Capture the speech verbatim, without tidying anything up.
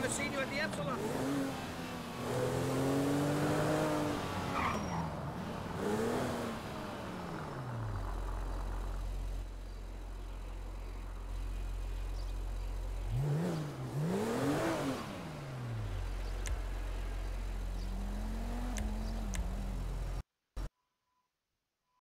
haven't seen you at the Epsilon.